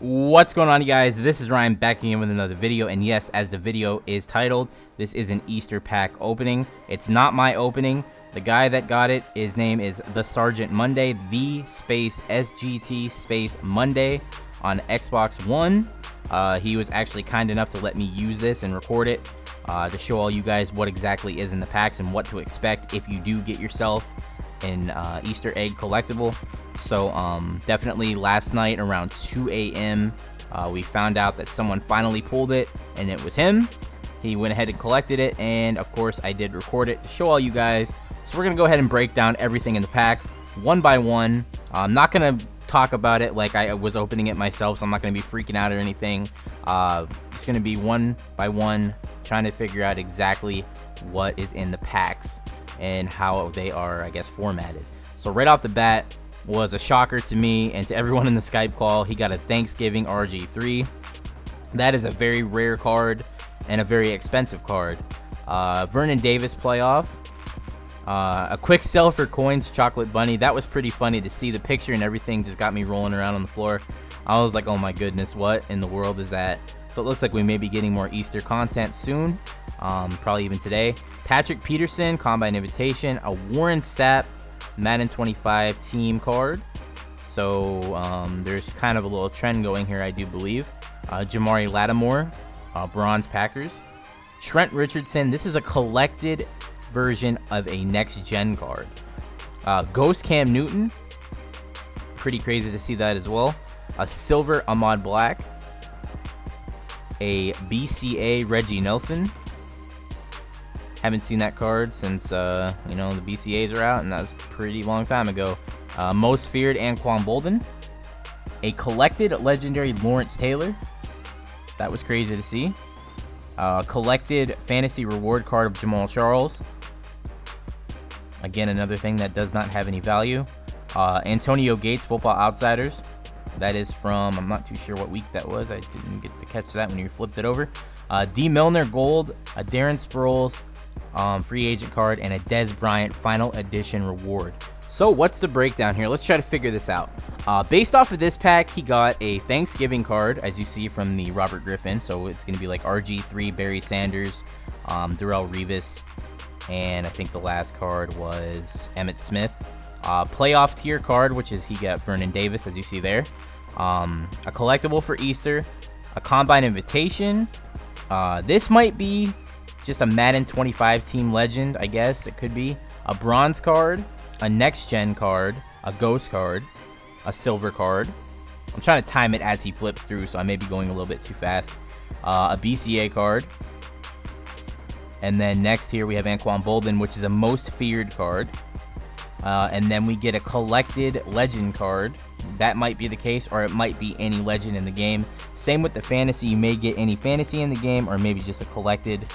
What's going on, you guys? This is Ryan backing in with another video, and yes, as the video is titled, this is an Easter pack opening. It's not my opening. The guy that got it, his name is The Sergeant Monday, the space SGT space Monday on Xbox One. He was actually kind enough to let me use this and record it to show all you guys what exactly is in the packs and what to expect if you do get yourself an Easter egg collectible. So definitely last night around 2 a.m. We found out that someone finally pulled it, and it was him. He went ahead and collected it, and of course I did record it to show all you guys. So we're going to go ahead and break down everything in the pack one by one. I'm not going to talk about it like I was opening it myself, so I'm not going to be freaking out or anything. It's going to be one by one, trying to figure out exactly what is in the packs and how they are, I guess, formatted. So right off the bat, was a shocker to me and to everyone in the Skype call. He got a Thanksgiving RG3. That is a very rare card and a very expensive card. Vernon Davis playoff. A quick sell for coins chocolate bunny. That was pretty funny to see. The picture and everything just got me rolling around on the floor. I was like, oh my goodness, what in the world is that? So it looks like we may be getting more Easter content soon. Probably even today. Patrick Peterson, combine invitation. A Warren Sapp Madden 25 team card. So there's kind of a little trend going here, I do believe. Jamari Lattimore, bronze Packers. Trent Richardson, this is a collected version of a next gen card. Ghost Cam Newton, pretty crazy to see that as well. A silver Ahmad Black. A BCA Reggie Nelson. Haven't seen that card since, you know, the BCAs are out, and that was a pretty long time ago. Most feared Anquan Boldin. A collected legendary Lawrence Taylor. That was crazy to see. Collected fantasy reward card of Jamal Charles. Again, another thing that does not have any value. Antonio Gates, Football Outsiders. That is from, I'm not too sure what week that was. I didn't get to catch that when you flipped it over. D. Milner Gold, a Darren Sproles, free agent card, and a Dez Bryant final edition reward. So what's the breakdown here? Let's try to figure this out. Based off of this pack, he got a Thanksgiving card, as you see from the Robert Griffin. So it's going to be like RG3, Barry Sanders, Darrelle Revis, and I think the last card was Emmett Smith. Playoff tier card, which is he got Vernon Davis, as you see there. A collectible for Easter, a combine invitation. This might be just a Madden 25 team legend, I guess. It could be a bronze card, a next gen card, a ghost card, a silver card. I'm trying to time it as he flips through, so I may be going a little bit too fast. A BCA card. And then next here we have Anquan Boldin, which is a most feared card. And then we get a collected legend card. That might be the case, or it might be any legend in the game. Same with the fantasy, you may get any fantasy in the game, or maybe just a collected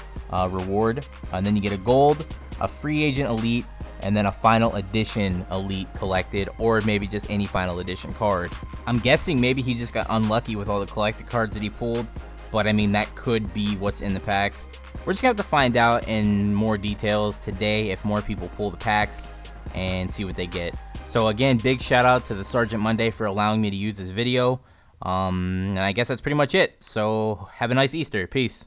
reward. And then you get a gold, a free agent elite, and then a final edition elite collected, or maybe just any final edition card. I'm guessing maybe he just got unlucky with all the collected cards that he pulled, but I mean, that could be what's in the packs. We're just gonna have to find out in more details today if more people pull the packs and see what they get. So again, big shout out to the Sergeant Monday for allowing me to use this video. And I guess that's pretty much it. So have a nice Easter. Peace.